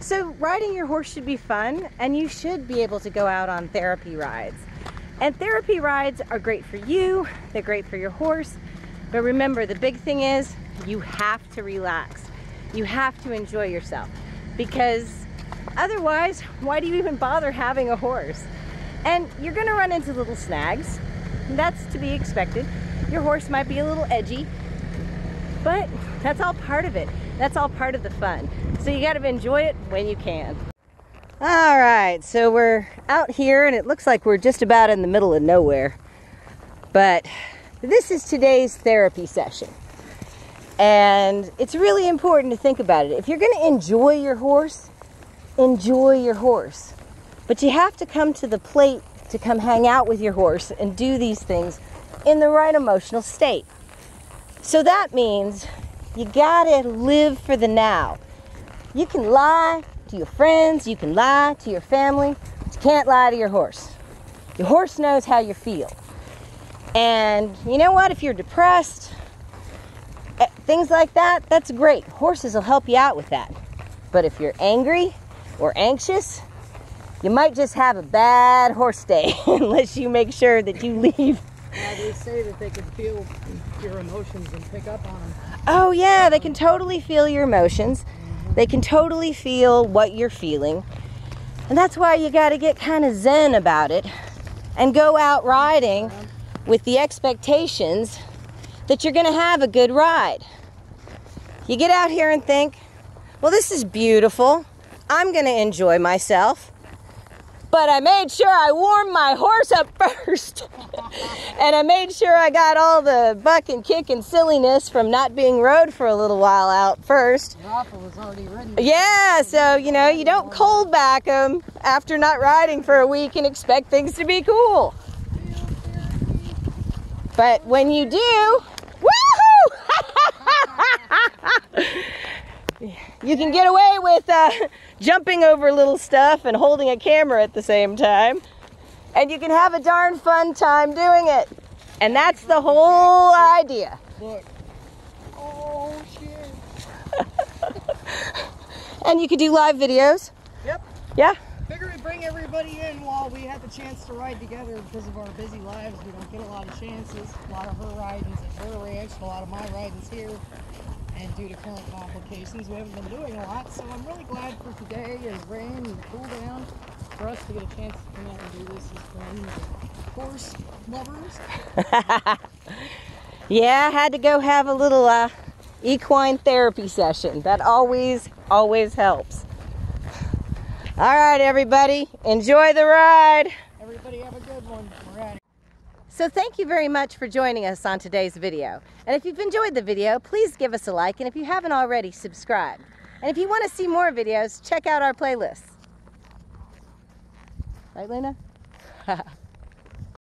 So riding your horse should be fun, and you should be able to go out on therapy rides. And therapy rides are great for you, they're great for your horse, but remember, the big thing is you have to relax. You have to enjoy yourself, because otherwise, why do you even bother having a horse? And you're gonna run into little snags. That's to be expected. Your horse might be a little edgy, but that's all part of it. That's all part of the fun. So you gotta enjoy it when you can. All right, so we're out here and it looks like we're just about in the middle of nowhere. But this is today's therapy session. And it's really important to think about it. If you're gonna enjoy your horse. But you have to come to the plate to come hang out with your horse and do these things in the right emotional state. So that means you gotta live for the now. You can lie to your friends, you can lie to your family, but you can't lie to your horse. Your horse knows how you feel. And you know what, if you're depressed, things like that, that's great. Horses will help you out with that. But if you're angry or anxious, you might just have a bad horse day unless you make sure that you leave. Yeah, they say that they can feel your emotions and pick up on them. Oh yeah, they can totally feel your emotions. Mm-hmm. They can totally feel what you're feeling. And that's why you gotta get kind of zen about it and go out riding with the expectations that you're gonna have a good ride. You get out here and think, well, this is beautiful. I'm gonna enjoy myself. But I made sure I warmed my horse up first. And I made sure I got all the buck and kick and silliness from not being rode for a little while out first. Your offer was already ridden. Yeah, so you know, you don't cold back them after not riding for a week and expect things to be cool. But when you do, woohoo! You can get away with jumping over little stuff and holding a camera at the same time. And you can have a darn fun time doing it. And that's the whole idea. Look. Oh, shit. And you could do live videos. Yep. Yeah. Figure we bring everybody in while we have the chance to ride together because of our busy lives. We don't get a lot of chances. A lot of her ridings at her ranch, a lot of my ridings here. And due to current complications, we haven't been doing a lot, so I'm really glad for today and rain and cool down for us to get a chance to come out and do this as friends and horse lovers. Yeah, I had to go have a little equine therapy session. That always helps. All right, everybody, enjoy the ride. Everybody have a good one. We're out of here. So thank you very much for joining us on today's video. And if you've enjoyed the video, please give us a like, and if you haven't already, subscribe. And if you want to see more videos, check out our playlists. Right, Luna?